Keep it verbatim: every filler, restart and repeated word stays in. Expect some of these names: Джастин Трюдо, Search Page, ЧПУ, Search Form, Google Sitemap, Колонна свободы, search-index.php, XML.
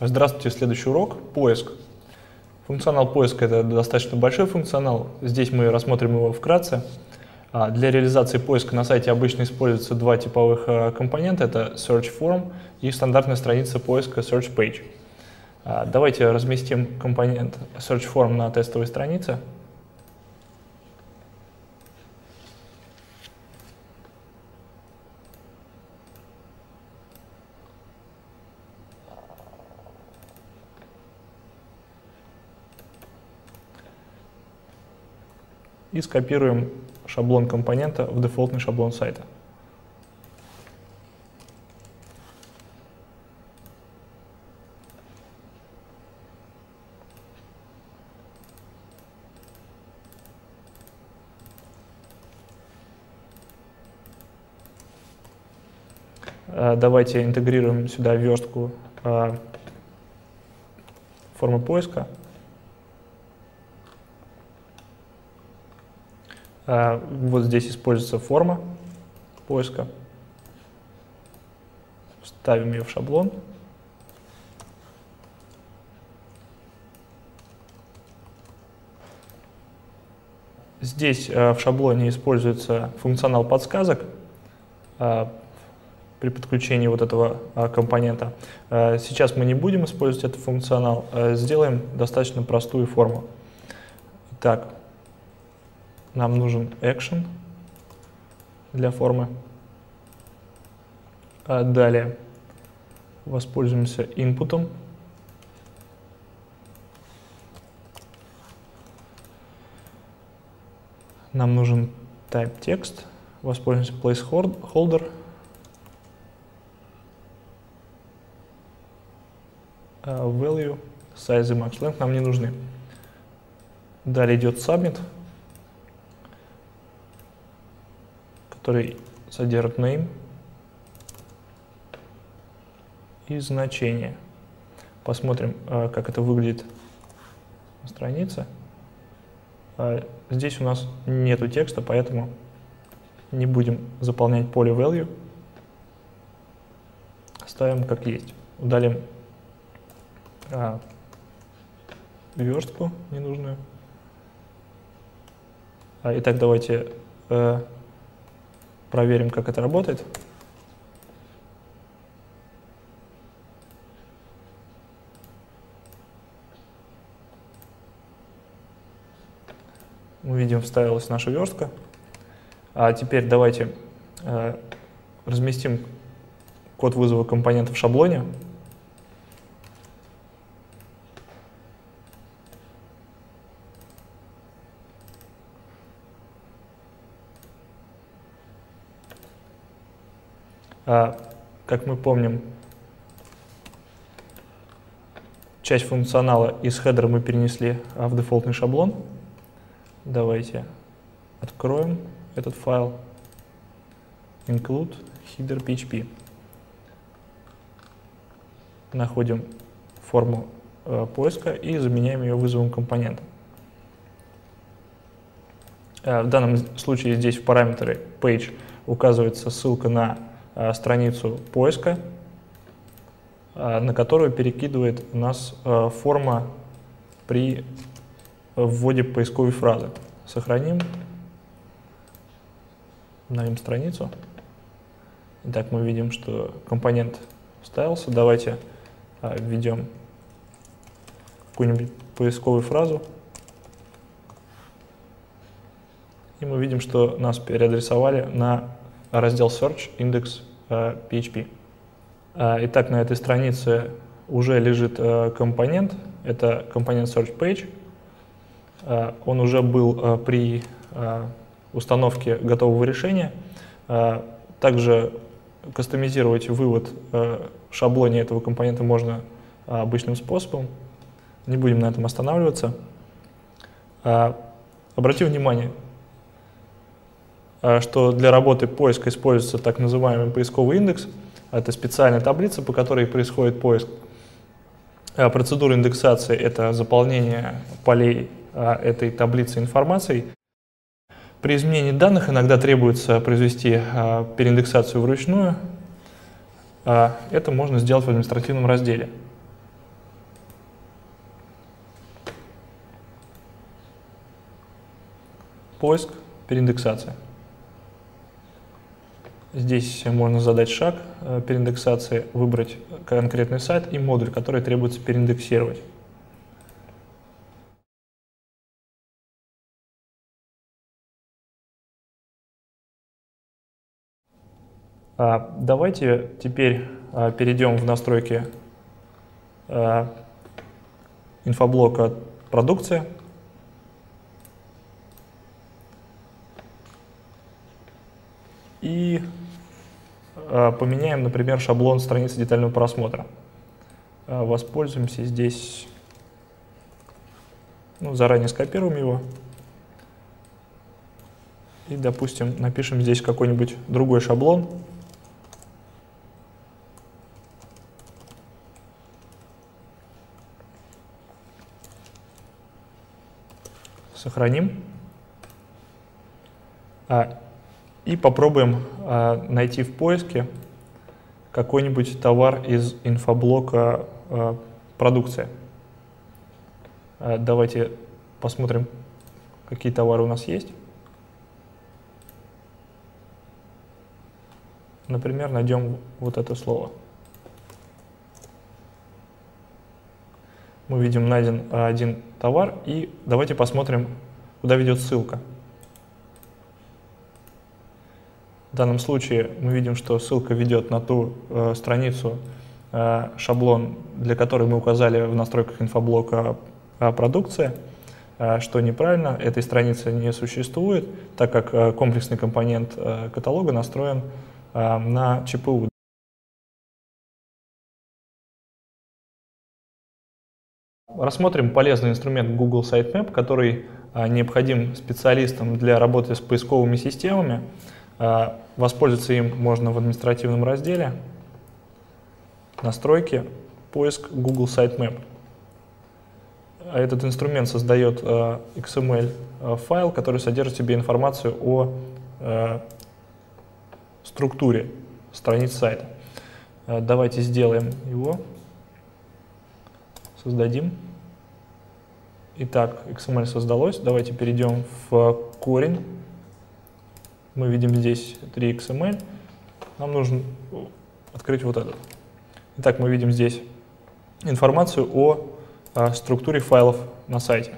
Здравствуйте, следующий урок – поиск. Функционал поиска – это достаточно большой функционал, здесь мы рассмотрим его вкратце. Для реализации поиска на сайте обычно используются два типовых компонента – это Search Form и стандартная страница поиска Search Page. Давайте разместим компонент Search Form на тестовой странице. И скопируем шаблон компонента в дефолтный шаблон сайта. Давайте интегрируем сюда верстку формы поиска. Вот здесь используется форма поиска. Вставим ее в шаблон. Здесь в шаблоне используется функционал подсказок при подключении вот этого компонента. Сейчас мы не будем использовать этот функционал, сделаем достаточно простую форму. Итак, нам нужен action для формы. Далее воспользуемся input. Нам нужен type text. Воспользуемся placeholder. Value, size и max length нам не нужны. Далее идет submit, который содержит name и значение. Посмотрим, как это выглядит на странице. Здесь у нас нету текста, поэтому не будем заполнять поле value. Ставим как есть. Удалим а, верстку ненужную. Итак, давайте проверим, как это работает. Мы видим, вставилась наша верстка. А теперь давайте э, разместим код вызова компонента в шаблоне. Как мы помним, часть функционала из хедера мы перенесли в дефолтный шаблон. Давайте откроем этот файл include header.php. Находим форму э, поиска и заменяем ее вызовом компонента. Э, в данном случае здесь в параметре page указывается ссылка на страницу поиска, на которую перекидывает у нас форма при вводе поисковой фразы. Сохраним, обновим страницу. Итак, мы видим, что компонент вставился. Давайте введем какую-нибудь поисковую фразу. И мы видим, что нас переадресовали на раздел search-index.php. Итак, на этой странице уже лежит компонент. Это компонент Search Page. Он уже был при установке готового решения. Также кастомизировать вывод в шаблоне этого компонента можно обычным способом. Не будем на этом останавливаться. Обратим внимание, что для работы поиска используется так называемый поисковый индекс. Это специальная таблица, по которой происходит поиск. Процедура индексации — это заполнение полей этой таблицы информацией. При изменении данных иногда требуется произвести переиндексацию вручную. Это можно сделать в административном разделе. поиск, переиндексация. Здесь можно задать шаг переиндексации, выбрать конкретный сайт и модуль, который требуется переиндексировать. Давайте теперь перейдем в настройки инфоблока «Продукция». И поменяем, например, шаблон страницы детального просмотра. Воспользуемся здесь, ну, заранее скопируем его. И, допустим, напишем здесь какой-нибудь другой шаблон. Сохраним. А, и попробуем а, найти в поиске какой-нибудь товар из инфоблока а, «Продукция». А, давайте посмотрим, какие товары у нас есть. Например, найдем вот это слово. Мы видим найден один товар, и давайте посмотрим, куда ведет ссылка. В данном случае мы видим, что ссылка ведет на ту э, страницу, э, шаблон, для которой мы указали в настройках инфоблока «Продукция», э, что неправильно, этой страницы не существует, так как э, комплексный компонент э, каталога настроен э, на ЧПУ. Рассмотрим полезный инструмент Google Sitemap, который а, необходим специалистам для работы с поисковыми системами. А, воспользоваться им можно в административном разделе «Настройки», «Поиск», «Google Sitemap». Этот инструмент создает а, икс эм эль-файл, который содержит в себе информацию о а, структуре страниц сайта. А, давайте сделаем его. Создадим. Итак, икс эм эль создалось. Давайте перейдем в корень. Мы видим здесь три икс эм эль. Нам нужно открыть вот этот. Итак, мы видим здесь информацию о, о структуре файлов на сайте.